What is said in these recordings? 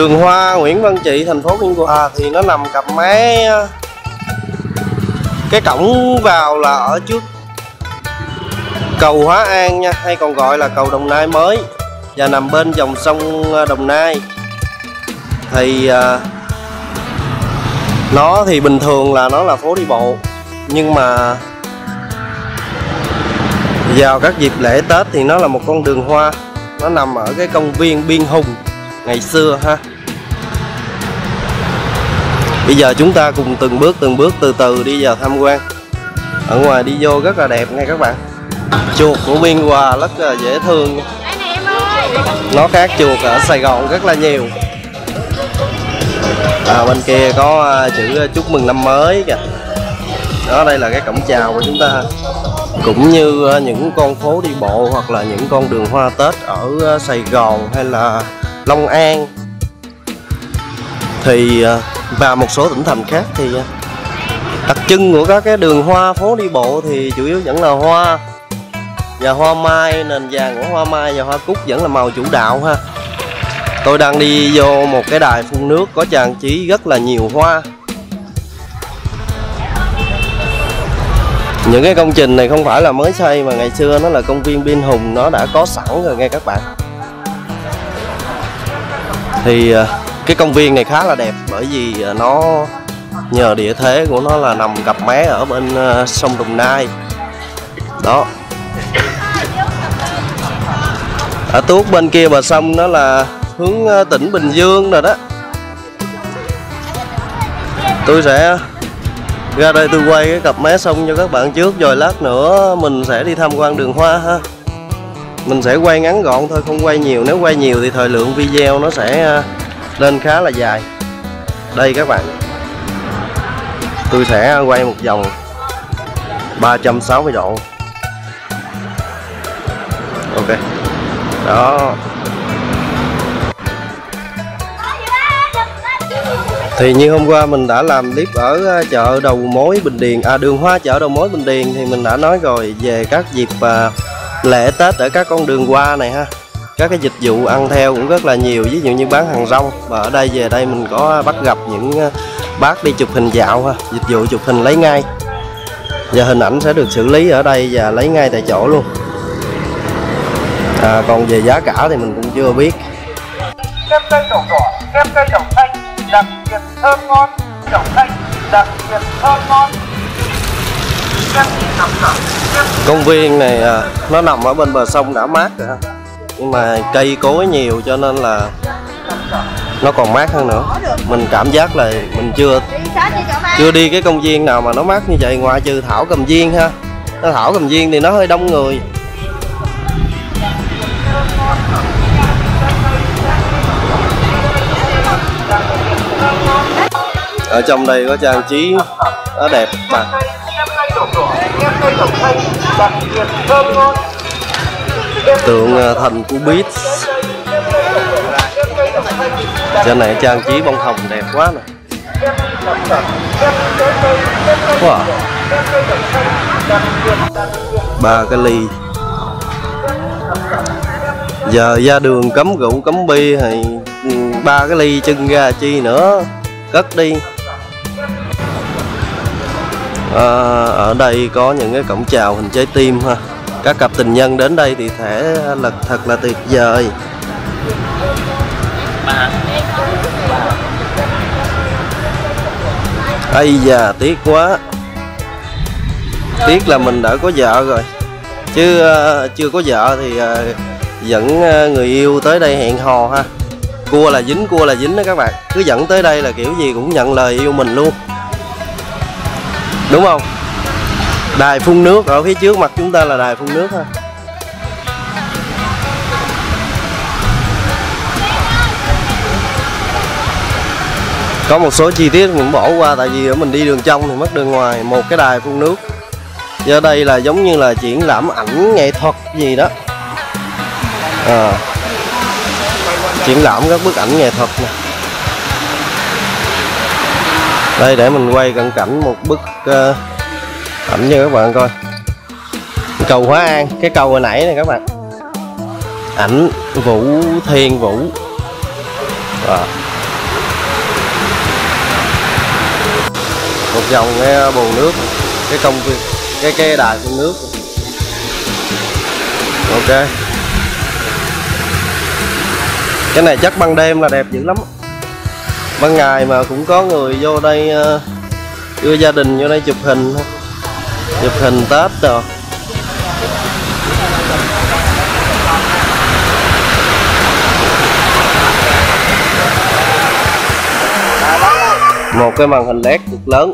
Đường Hoa Nguyễn Văn Trị, thành phố Biên Hòa thì nó nằm cặp mé cái cổng vào là ở trước cầu Hóa An nha, hay còn gọi là cầu Đồng Nai mới, và nằm bên dòng sông Đồng Nai. Thì nó thì bình thường là nó là phố đi bộ, nhưng mà vào các dịp lễ Tết thì nó là một con đường hoa. Nó nằm ở cái công viên Biên Hùng ngày xưa ha. Bây giờ chúng ta cùng từng bước từ từ đi vào tham quan. Ở ngoài đi vô rất là đẹp nha các bạn. Chuột của Biên Hòa rất là dễ thương nha. Nó khác chuột ở Sài Gòn rất là nhiều. Bên kia có chữ chúc mừng năm mới kìa. Đó, đây là cái cổng chào của chúng ta. Cũng như những con phố đi bộ hoặc là những con đường hoa Tết ở Sài Gòn hay là Long An thì và một số tỉnh thành khác, thì đặc trưng của các cái đường hoa phố đi bộ thì chủ yếu vẫn là hoa. Và hoa mai, nền vàng của hoa mai và hoa cúc vẫn là màu chủ đạo ha. Tôi đang đi vô một cái đài phun nước có trang trí rất là nhiều hoa. Những cái công trình này không phải là mới xây mà ngày xưa nó là công viên Biên Hùng, nó đã có sẵn rồi nghe các bạn. Thì cái công viên này khá là đẹp bởi vì nó nhờ địa thế của nó là nằm cặp mé ở bên sông Đồng Nai. Đó. Ở tuốt bên kia bờ sông nó là hướng tỉnh Bình Dương rồi đó. Tôi sẽ ra đây tôi quay cái cặp mé sông cho các bạn trước, rồi lát nữa mình sẽ đi tham quan đường hoa ha. Mình sẽ quay ngắn gọn thôi, không quay nhiều. Nếu quay nhiều thì thời lượng video nó sẽ lên khá là dài. Đây các bạn, tôi sẽ quay một vòng 360 độ. Ok. Đó. Thì như hôm qua mình đã làm clip ở chợ đầu mối Bình Điền, đường hoa chợ đầu mối Bình Điền, thì mình đã nói rồi về các dịp lễ Tết ở các con đường hoa này ha. Các cái dịch vụ ăn theo cũng rất là nhiều, ví dụ như bán hàng rong. Và ở đây về đây mình có bắt gặp những bác đi chụp hình dạo ha, dịch vụ chụp hình lấy ngay. Và hình ảnh sẽ được xử lý ở đây và lấy ngay tại chỗ luôn. Còn về giá cả thì mình cũng chưa biết. Kem cây đậu đỏ, kem cây đậu xanh đặc biệt thơm ngon, đậu xanh đặc biệt thơm ngon. Công viên này nó nằm ở bên bờ sông đã mát rồi ha, nhưng mà cây cối nhiều cho nên là nó còn mát hơn nữa. Mình cảm giác là mình chưa đi cái công viên nào mà nó mát như vậy, ngoại trừ Thảo Cầm Viên ha. Thảo Cầm Viên thì nó hơi đông người. Ở trong đây có trang trí nó đẹp mà. Tượng thần của Beat. Trên này trang trí bông hồng đẹp quá nè. Wow. 3 cái ly. Giờ ra đường cấm rượu cấm bia thì 3 cái ly trưng ra chi nữa, cất đi. Ở đây có những cái cổng chào hình trái tim ha. Các cặp tình nhân đến đây thì thể là thật là tuyệt vời. Ây da, tiếc quá. Tiếc là mình đã có vợ rồi. Chứ chưa có vợ thì dẫn người yêu tới đây hẹn hò ha. Cua là dính đó các bạn. Cứ dẫn tới đây là kiểu gì cũng nhận lời yêu mình luôn, đúng không? Đài phun nước ở phía trước mặt chúng ta là đài phun nước ha. Có một số chi tiết mình bỏ qua tại vì mình đi đường trong thì mất đường ngoài. Một cái đài phun nước. Giờ đây là giống như là triển lãm ảnh nghệ thuật gì đó. Triển lãm các bức ảnh nghệ thuật nè. Đây để mình quay cận cảnh một bức ảnh cho các bạn coi. Cầu Hóa An, cái cầu hồi nãy này các bạn. Ảnh Vũ Thiên Vũ. một vòng cái bồn nước, cái công việc, cái đài phun nước. Ok, cái này chắc ban đêm là đẹp dữ lắm. Ban ngày mà cũng có người vô đây đưa gia đình vô đây chụp hình Tết rồi. Một cái màn hình LED cực lớn.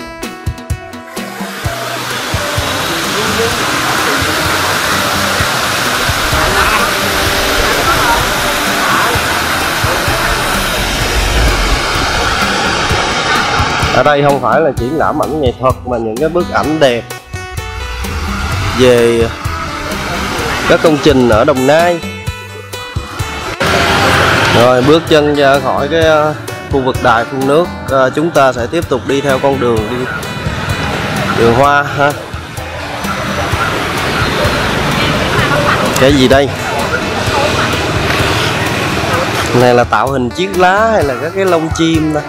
Ở đây không phải là triển lãm ảnh nghệ thuật mà những cái bức ảnh đẹp về các công trình ở Đồng Nai. Rồi bước chân ra khỏi cái khu vực đài phun nước, chúng ta sẽ tiếp tục đi theo con đường đường hoa ha. Cái gì đây? Này là tạo hình chiếc lá hay là các cái lông chim đó.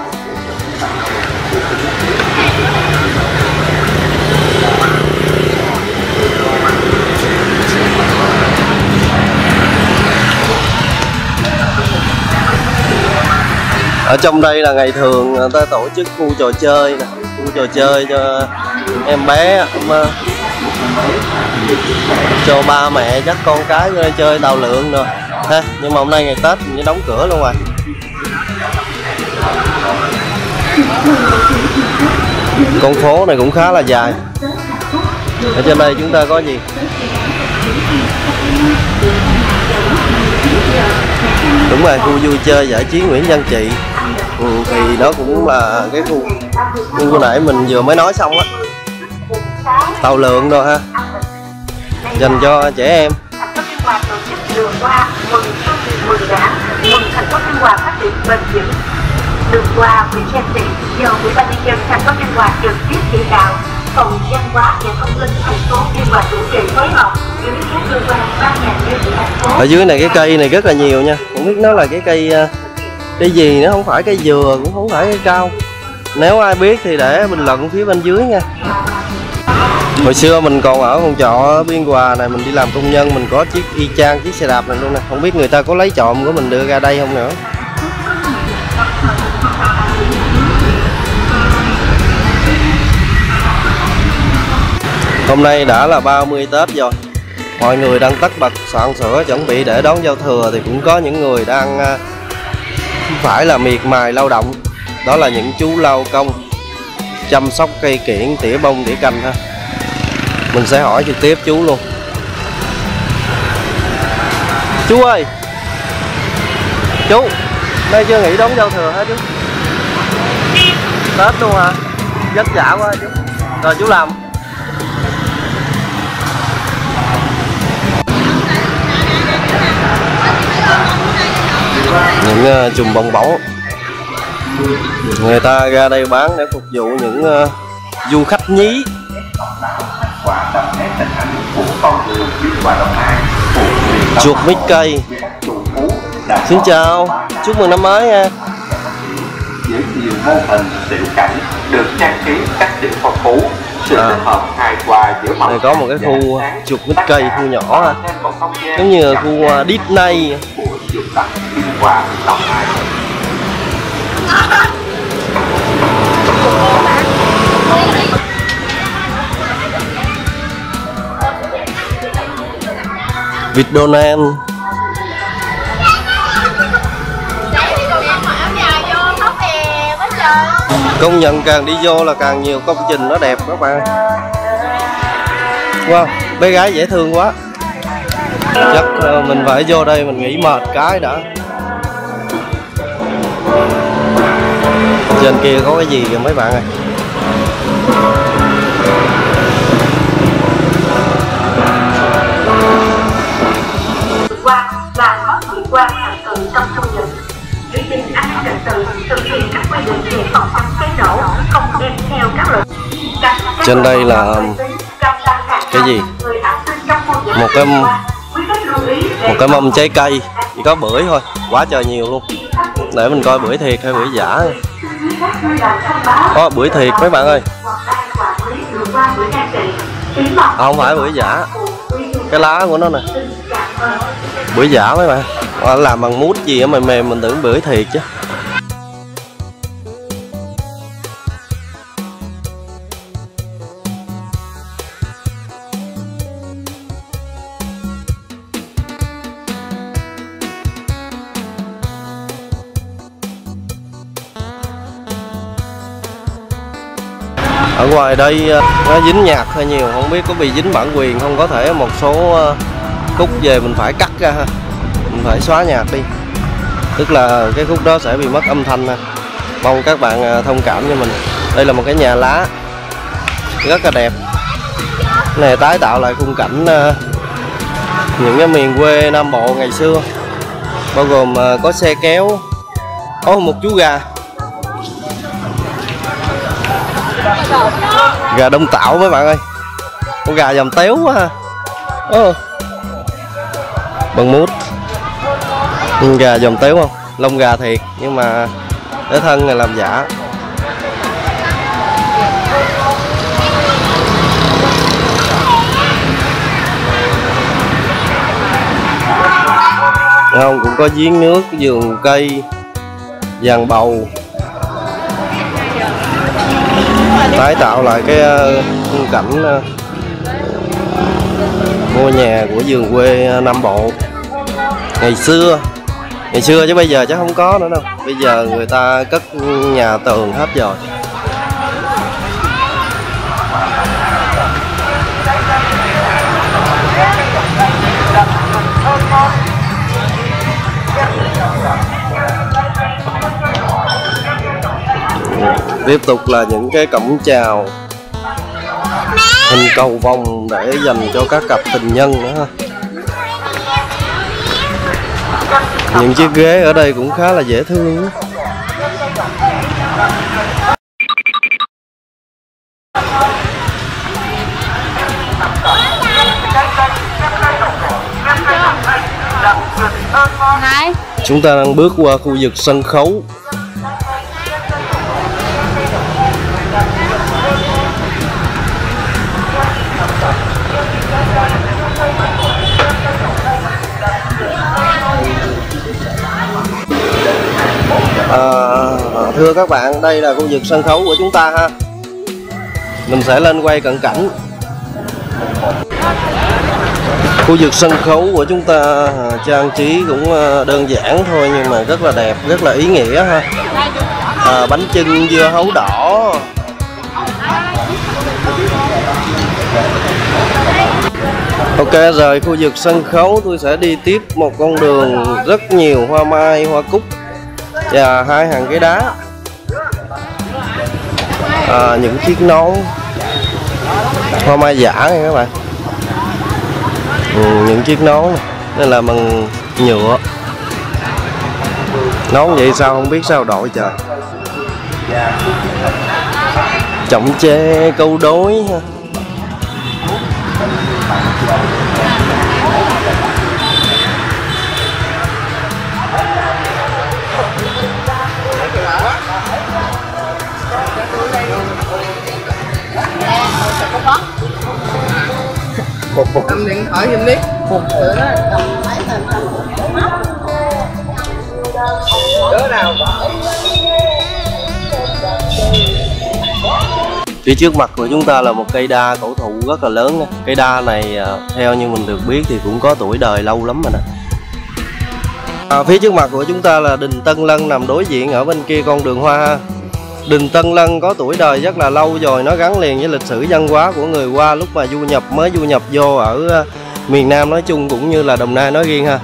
Ở trong đây là ngày thường người ta tổ chức khu trò chơi nè, khu trò chơi cho em bé, cho ba mẹ dắt con cái vô đây chơi tàu lượn rồi ha. Nhưng mà hôm nay ngày Tết mình đóng cửa luôn rồi. Con phố này cũng khá là dài. Ở trên đây chúng ta có gì? Đúng rồi, khu vui chơi giải trí Nguyễn Văn Trị. Thì nó cũng là cái khu nãy mình vừa mới nói xong á, tàu lượn rồi ha, dành cho trẻ em. Đường hoa Nguyễn Văn Trị do Ủy ban nhân dân thành phố Biên Hòa trực tiếp chỉ đạo, phòng văn hóa và thông tin thành phố Biên Hòa chủ trì phối hợp với các cơ quan ban ngành liên quan thành phố. Ở dưới này cái cây này rất là nhiều nha, không biết nó là cái cây gì nữa, không phải cây dừa cũng không phải cây cao. Nếu ai biết thì để bình luận phía bên dưới nha. Hồi xưa mình còn ở phòng trọ Biên Hòa này, mình đi làm công nhân, mình có chiếc y chang chiếc xe đạp này luôn nè, không biết người ta có lấy trộm của mình đưa ra đây không nữa. Hôm nay đã là 30 Tết rồi, mọi người đang tất bật soạn sửa chuẩn bị để đón giao thừa, thì cũng có những người đang phải là miệt mài lao động, đó là những chú lao công chăm sóc cây kiểng, tỉa bông, tỉa cành ha. Mình sẽ hỏi trực tiếp chú luôn. Chú ơi, chú đây chưa nghỉ đón giao thừa hả chú? Tết luôn hả? Vất vả quá chú. Rồi chú làm. Những chùm bong bóng người ta ra đây bán để phục vụ những du khách nhí. Chuột mít cây. Xin chào, chúc mừng năm mới nha. Giới thiệu mô hình tiểu cảnh được trang trí các điểm phong phú, sự kết hợp hài hòa giữa màu. Này có một cái khu chuột mít cây, khu nhỏ ha, giống như là khu Disney. Vịt Đô Nam. Công nhận càng đi vô là càng nhiều công trình nó đẹp các bạn. Wow, bé gái dễ thương quá. Chắc mình phải vô đây mình nghỉ mệt cái đã. Trên kia có cái gì kìa mấy bạn ơi. Qua là có chị qua hàng tuần trong công nhân. Giữ gìn an ninh trật tự, thực hiện các quy định về phòng chống cháy nổ, không đem theo các loại. Trên đây là cái gì? Một cái mâm trái cây, chỉ có bưởi thôi, quá trời nhiều luôn. Để mình coi bưởi thiệt hay bưởi giả. Có bưởi thiệt mấy bạn ơi. Không phải bưởi giả, cái lá của nó nè, bưởi giả mấy bạn. Làm bằng mút gì á, mềm mình tưởng bưởi thiệt chứ. Ở ngoài đây nó dính nhạt hơi nhiều, không biết có bị dính bản quyền không, có thể một số khúc về mình phải cắt ra ha, mình phải xóa nhạc đi, tức là cái khúc đó sẽ bị mất âm thanh ha. Mong các bạn thông cảm cho mình. Đây là một cái nhà lá rất là đẹp này, tái tạo lại khung cảnh những cái miền quê Nam Bộ ngày xưa, bao gồm có xe kéo, có một chú gà Đông Tảo mấy bạn ơi, con gà dầm téo quá ha. Bằng mút, gà dầm téo không, lông gà thiệt nhưng mà để thân là làm giả. Không, cũng có giếng nước, vườn cây, vàng bầu, tái tạo lại cái khung cảnh ngôi nhà của vườn quê Nam Bộ ngày xưa, chứ bây giờ chắc không có nữa đâu, bây giờ người ta cất nhà tường hết rồi. Tiếp tục là những cái cổng chào hình cầu vòng để dành cho các cặp tình nhân nữa ha. Những chiếc ghế ở đây cũng khá là dễ thương. Chúng ta đang bước qua khu vực sân khấu. Thưa các bạn, đây là khu vực sân khấu của chúng ta ha. Mình sẽ lên quay cận cảnh. Khu vực sân khấu của chúng ta trang trí cũng đơn giản thôi nhưng mà rất là đẹp, rất là ý nghĩa ha. Bánh chưng dưa hấu đỏ. Ok, rời khu vực sân khấu tôi sẽ đi tiếp một con đường rất nhiều hoa mai, hoa cúc và hai hàng ghế đá, những chiếc nón hoa mai giả này các bạn, những chiếc nón nên là bằng nhựa, nón vậy sao không biết sao đội trời. Chậm chê câu đối ha. Cầm điện thoại giùm đi. Phía trước mặt của chúng ta là một cây đa cổ thụ rất là lớn. Cây đa này theo như mình được biết thì cũng có tuổi đời lâu lắm rồi nè. Phía trước mặt của chúng ta là đình Tân Lân nằm đối diện ở bên kia con đường hoa. Đình Tân Lân có tuổi đời rất là lâu rồi, nó gắn liền với lịch sử văn hóa của người Hoa lúc mà mới du nhập vô ở miền Nam nói chung cũng như là Đồng Nai nói riêng ha.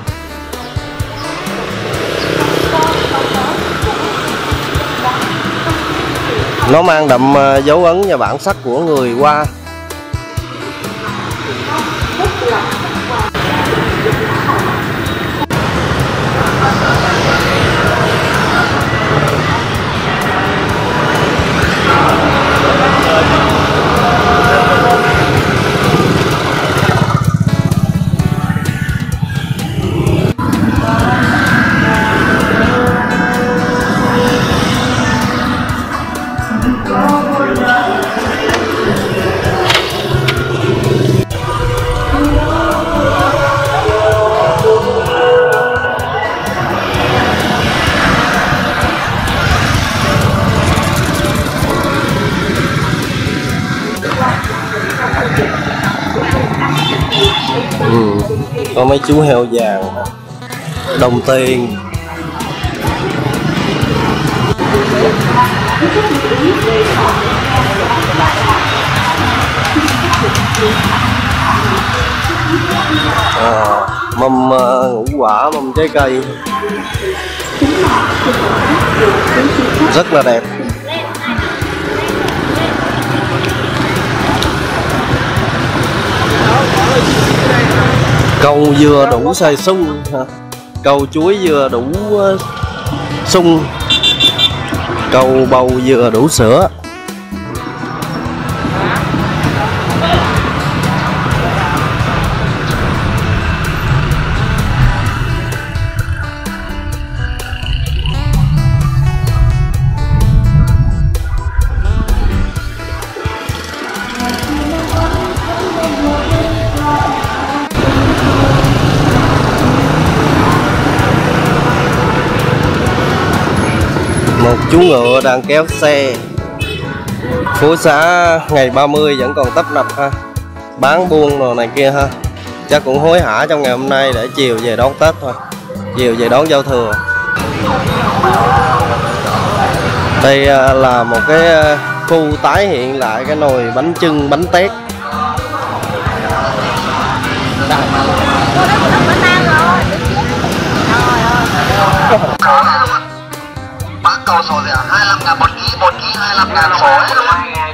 Nó mang đậm dấu ấn và bản sắc của người Hoa. có mấy chú heo vàng, đồng tiền. Mâm ngũ quả, mâm trái cây rất là đẹp. Câu dừa đủ xài sung hả? Câu chuối dừa đủ sung, câu bầu dừa đủ sữa. Một chú ngựa đang kéo xe. Phố xá ngày 30 vẫn còn tấp nập ha, bán buôn đồ này kia ha. Chắc cũng hối hả trong ngày hôm nay để chiều về đón Tết thôi, chiều về đón giao thừa. Đây là một cái khu tái hiện lại cái nồi bánh chưng, bánh tét.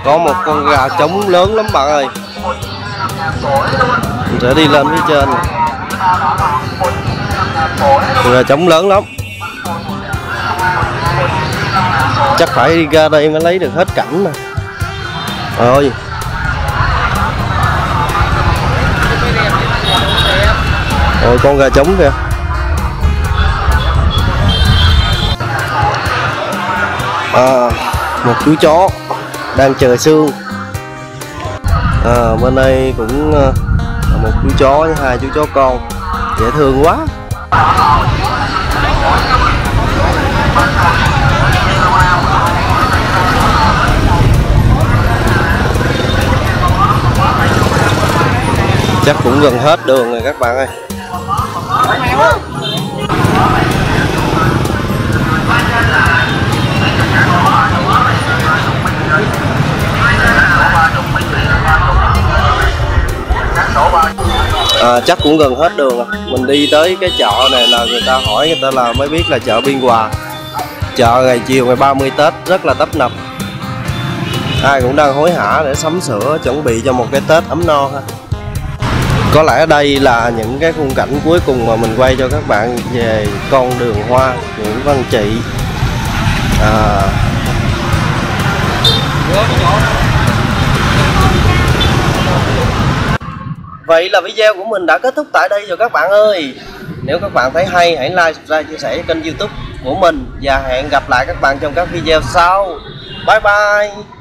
Có một con gà trống lớn lắm bạn ơi. Mình sẽ đi lên phía trên. Con gà trống lớn lắm. Chắc phải đi ra đây mới lấy được hết cảnh mà. Ôi, ôi con gà trống kìa. Một chú chó đang chờ xương. Bên đây cũng một chú chó với hai chú chó con, dễ thương quá. Chắc cũng gần hết đường rồi các bạn ơi. Chắc cũng gần hết đường rồi. Mình đi tới cái chợ này là người ta hỏi, người ta là mới biết là chợ Biên Hòa. Chợ ngày chiều ngày 30 Tết rất là tấp nập. Ai cũng đang hối hả để sắm sửa chuẩn bị cho một cái Tết ấm no ha. Có lẽ đây là những cái khung cảnh cuối cùng mà mình quay cho các bạn về con đường hoa Nguyễn Văn Trị. Vậy là video của mình đã kết thúc tại đây rồi các bạn ơi. Nếu các bạn thấy hay hãy like, subscribe, chia sẻ kênh YouTube của mình. Và hẹn gặp lại các bạn trong các video sau. Bye bye.